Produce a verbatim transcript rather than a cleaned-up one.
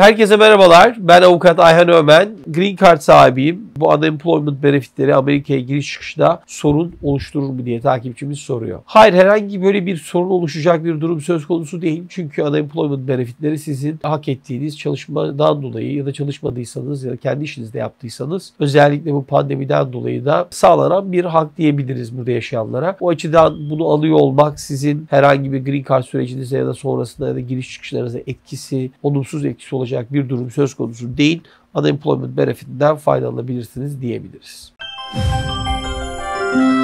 Herkese merhabalar. Ben avukat Ayhan Öğmen. Green Card sahibiyim. Bu Unemployment Benefitleri Amerika'ya giriş çıkışta sorun oluşturur mu diye takipçimiz soruyor. Hayır, herhangi böyle bir sorun oluşacak bir durum söz konusu değil. Çünkü Unemployment Benefitleri sizin hak ettiğiniz çalışmadan dolayı ya da çalışmadıysanız ya da kendi işinizde yaptıysanız özellikle bu pandemiden dolayı da sağlanan bir hak diyebiliriz burada yaşayanlara. O açıdan bunu alıyor olmak sizin herhangi bir Green Card sürecinize ya da sonrasında ya da giriş çıkışlarınıza etkisi, olumsuz etkisi olacak bir durum söz konusu değil. Unemployment Benefit'inden faydalanabilirsiniz diyebiliriz.